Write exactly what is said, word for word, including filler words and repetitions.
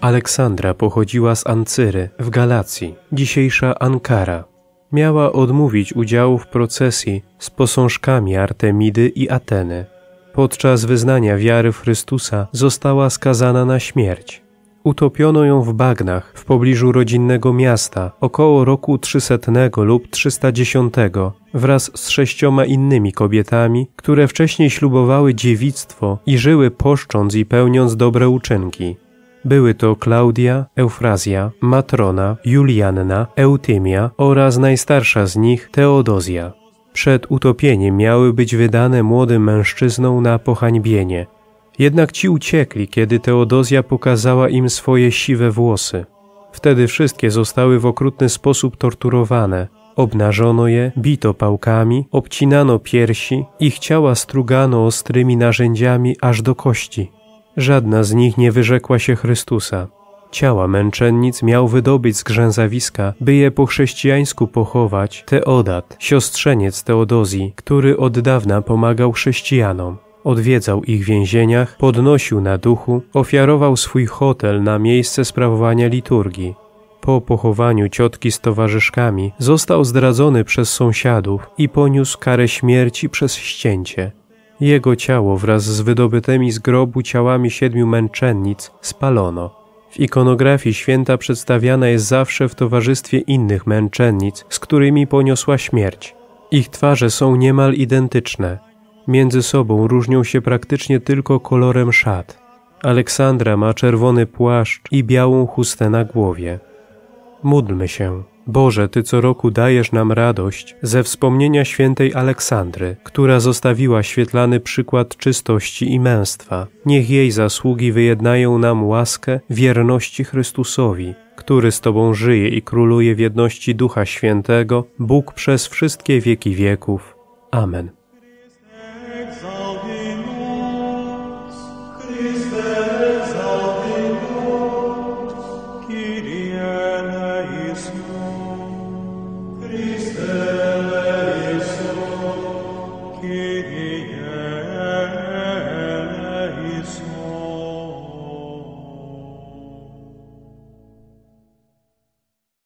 Aleksandra pochodziła z Ancyry w Galacji, dzisiejsza Ankara. Miała odmówić udziału w procesji z posążkami Artemidy i Ateny. Podczas wyznania wiary w Chrystusa została skazana na śmierć. Utopiono ją w bagnach w pobliżu rodzinnego miasta około roku trzysta lub trzysta dziesięć wraz z sześcioma innymi kobietami, które wcześniej ślubowały dziewictwo i żyły poszcząc i pełniąc dobre uczynki. Były to Klaudia, Eufrazja, Matrona, Julianna, Eutymia oraz najstarsza z nich Teodozja. Przed utopieniem miały być wydane młodym mężczyznom na pohańbienie. Jednak ci uciekli, kiedy Teodozja pokazała im swoje siwe włosy. Wtedy wszystkie zostały w okrutny sposób torturowane. Obnażono je, bito pałkami, obcinano piersi, ich ciała strugano ostrymi narzędziami aż do kości. Żadna z nich nie wyrzekła się Chrystusa. Ciała męczennic miał wydobyć z grzęzawiska, by je po chrześcijańsku pochować, Teodat, siostrzeniec Teodozji, który od dawna pomagał chrześcijanom. Odwiedzał ich w więzieniach, podnosił na duchu, ofiarował swój hotel na miejsce sprawowania liturgii. Po pochowaniu ciotki z towarzyszkami został zdradzony przez sąsiadów i poniósł karę śmierci przez ścięcie. Jego ciało wraz z wydobytymi z grobu ciałami siedmiu męczennic spalono. W ikonografii święta przedstawiana jest zawsze w towarzystwie innych męczennic, z którymi poniosła śmierć. Ich twarze są niemal identyczne. Między sobą różnią się praktycznie tylko kolorem szat. Aleksandra ma czerwony płaszcz i białą chustę na głowie. Módlmy się. Boże, Ty co roku dajesz nam radość ze wspomnienia świętej Aleksandry, która zostawiła świetlany przykład czystości i męstwa. Niech jej zasługi wyjednają nam łaskę wierności Chrystusowi, który z Tobą żyje i króluje w jedności Ducha Świętego, Bóg przez wszystkie wieki wieków. Amen.